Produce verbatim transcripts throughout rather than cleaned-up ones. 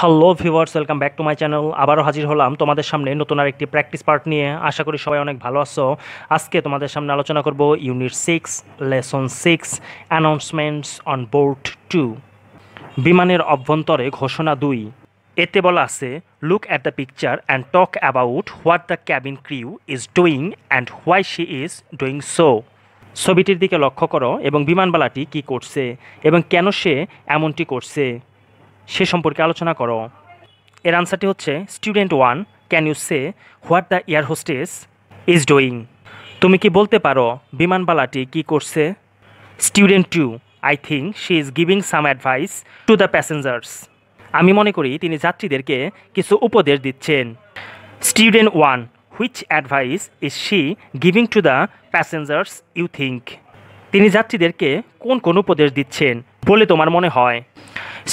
Hello viewers, welcome back to my channel. আবারও হাজির হলাম তোমাদের সামনে নতুন আর একটি প্র্যাকটিস পার্ট নিয়ে। আশা করি সবাই অনেক ভালো আছো। আজকে তোমাদের সামনে আলোচনা করব unit six lesson six announcements on board two, বিমানের অভ্যন্তরে ঘোষণা দুই। এতে বলা আছে, look at the picture and talk about what the cabin crew is doing and why she is doing so. ছবিটির দিকে লক্ষ্য করো এবং বিমানবালাটি কী করছে এবং কেন সে এমনটি করছে সে সম্পর্কে আলোচনা করো। এর আনসারটি হচ্ছে student one, can you say what the air hostess is doing? তুমি কি বলতে পারো বিমানবালাটি কী করছে? Student two, I think she is giving some advice to the passengers. আমি মনে করি তিনি যাত্রীদেরকে কিছু উপদেশ দিচ্ছেন। Student one, which advice is she giving to the passengers you think? তিনি যাত্রীদেরকে কোন কোন উপদেশ দিচ্ছেন বলে তোমার মনে হয়?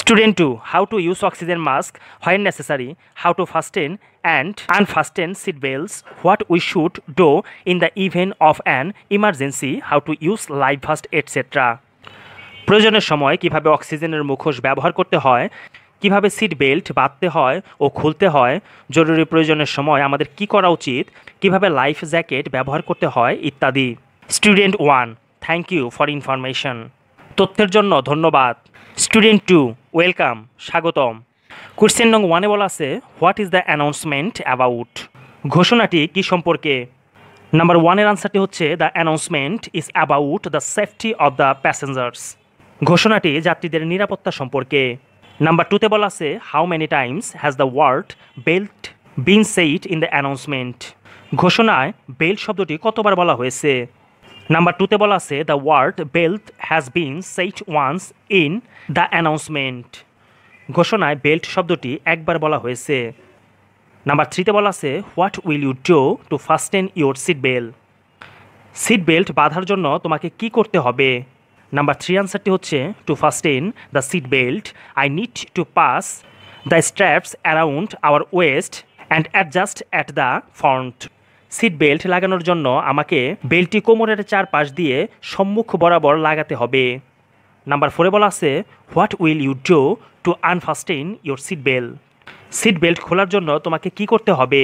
Student two, how to use oxygen mask when necessary, how to fasten and unfasten seat belts, what we should do in the event of an emergency, how to use life vest, et cetera. প্রয়োজনের সময় কীভাবে অক্সিজেনের মুখোশ ব্যবহার করতে হয়, কীভাবে seat belt বাঁধতে হয় ও খুলতে হয়, জরুরি প্রয়োজনের সময় আমাদের কী করা উচিত, কীভাবে লাইফ জ্যাকেট ব্যবহার করতে হয় ইত্যাদি। Student one, thank you for information. তথ্যের জন্য ধন্যবাদ। স্টুডেন্ট টু, ওয়েলকাম, স্বাগতম। কোয়েশ্চেন নং ওয়ানে বলা আছে, what is the announcement about? ঘোষণাটি কি সম্পর্কে? নাম্বার ওয়ানের আনসারটি হচ্ছে, the announcement is about the safety of the passengers. ঘোষণাটি যাত্রীদের নিরাপত্তা সম্পর্কে। নাম্বার টুতে বলা আছে, how many times has the word belt been said in the announcement? ঘোষণায় বেল্ট শব্দটি কতবার বলা হয়েছে? নাম্বার টুতে বলা আছে, the word belt has been said once in the announcement. ঘোষণায় বেল্ট শব্দটি একবার বলা হয়েছে। নাম্বার থ্রিতে বলা আছে, what will you do to fasten your seat belt? Seat belt বাঁধার জন্য তোমাকে কি করতে হবে? নাম্বার থ্রি আনসারটি হচ্ছে, to fasten the seat belt I need to pass the straps around our waist and adjust at the front. Seat belt লাগানোর জন্য আমাকে বেল্টটি কোমরের চারপাশ দিয়ে সম্মুখ বরাবর লাগাতে হবে। নাম্বার ফোরে বলা আছে, what will you do to unfasten your seat belt? Seat belt খোলার জন্য তোমাকে কি করতে হবে?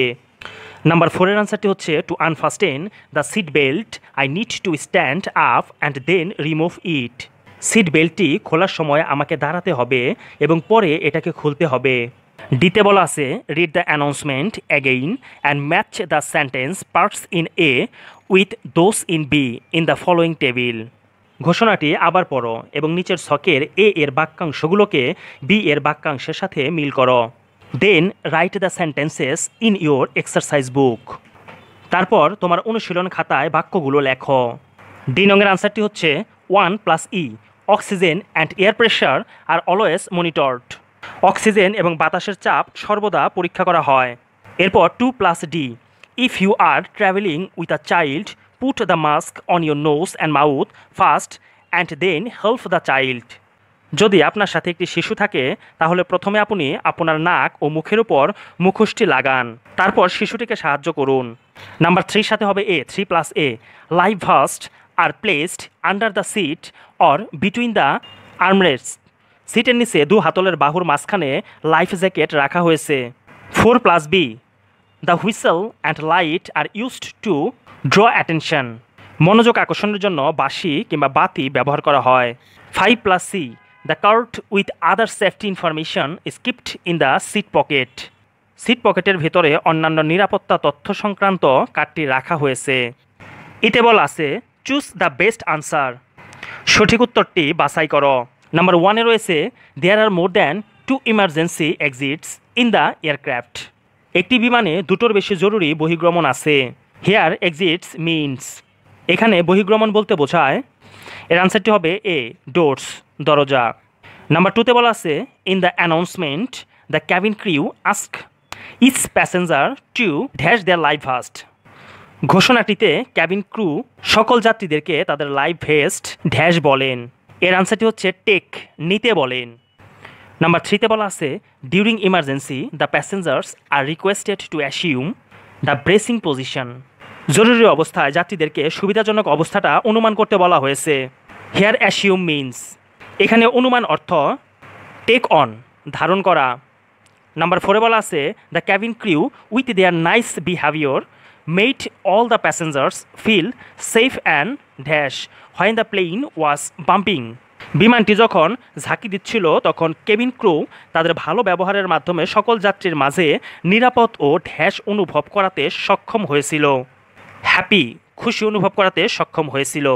নাম্বার ফোরের আনসারটি হচ্ছে, to unfasten the seat belt I need to stand up and then remove it. Seat বেল্টটি খোলার সময় আমাকে দাঁড়াতে হবে এবং পরে এটাকে খুলতে হবে। ডিতে বলা আছে, read the announcement again and match the sentence parts in A with those in B in the following table. ঘোষণাটি আবার পড়ো এবং নিচের ছকের এ এর বাক্যাংশগুলোকে বি এর বাক্যাংশের সাথে মিল করো। Then write the sentences in your exercise book. তারপর তোমার অনুশীলন খাতায় বাক্যগুলো লেখো। ডি নং এর আনসারটি হচ্ছে, one plus E, oxygen and air pressure are always monitored. Oxygen এবং বাতাসের চাপ সর্বদা পরীক্ষা করা হয়। এরপর two plus D, if you are travelling with a child put the mask on your nose and mouth first and then help the child. যদি আপনার সাথে একটি শিশু থাকে তাহলে প্রথমে আপনি আপনার নাক ও মুখের উপর মুখোশটি লাগান, তারপর শিশুটিকে সাহায্য করুন। নাম্বার থ্রির সাথে হবে A, three plus A, life vest are placed under the seat or between the armrest. সিটের নিচে দু হাতলের বাহুর মাঝখানে লাইফ জ্যাকেট রাখা হয়েছে। Four plus B, the whistle and light are used to draw attention. মনোযোগ আকর্ষণের জন্য বাঁশি কিংবা বাতি ব্যবহার করা হয়। Five plus C, the cart with other safety information is kept in the seat pocket. Seat পকেটের ভেতরে অন্যান্য নিরাপত্তা তথ্য সংক্রান্ত কার্ডটি রাখা হয়েছে। এতে বলা আছে, চুজ দ্য বেস্ট আনসার, সঠিক উত্তরটি বাছাই করো। নাম্বার ওয়ানে রয়েছে, there are more than two emergency exits in the aircraft. একটি বিমানে দুটোর বেশি জরুরি বহির্গমন আছে। হেয়ার এক্সিটস মিনস, এখানে বহির্গমন বলতে বোঝায়। এর আনসারটি হবে এ, ডোরস, দরজা। নাম্বার টুতে বলা আছে, in the announcement the cabin crew ask each passenger to dash their life vest. ঘোষণাটিতে ক্যাবিন ক্রু সকল যাত্রীদেরকে তাদের লাইফ ভেস্ট ড্যাশ বলেন। এর আনসারটি হচ্ছে টেক, নিতে বলেন। নাম্বার থ্রিতে বলা আছে, during emergency the passengers are requested to assume the bracing position. জরুরি অবস্থায় যাত্রীদেরকে সুবিধাজনক অবস্থাটা অনুমান করতে বলা হয়েছে। হেয়ার অ্যাসিউম মিনস, এখানে অনুমান অর্থ টেক অন, ধারণ করা। Number four বলা আছে the cabin crew with their nice behavior made all the passengers feel safe and dash when the plane was bumping. বিমানটি যখন ঝাঁকি দিচ্ছিল তখন কেবিন ক্রু তাদের ভালো ব্যবহারের মাধ্যমে সকল যাত্রীর মাঝে নিরাপদ ও ঢ্যাস অনুভব করাতে সক্ষম হয়েছিল, হ্যাপি খুশি অনুভব করাতে সক্ষম হয়েছিল।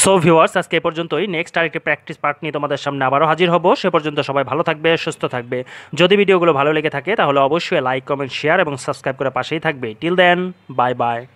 সো ভিউয়ার্স, আজকে এ পর্যন্তই। নেক্সট আরেকটি প্র্যাকটিস পার্ট নিয়ে তোমাদের সামনে আবারও হাজির হব। সে পর্যন্ত সবাই ভালো থাকবে, সুস্থ থাকবে। যদি ভিডিওগুলো ভালো লেগে থাকে তাহলে অবশ্যই লাইক, কমেন্ট, শেয়ার এবং সাবস্ক্রাইব করে পাশেই থাকবে। Till then, bye by.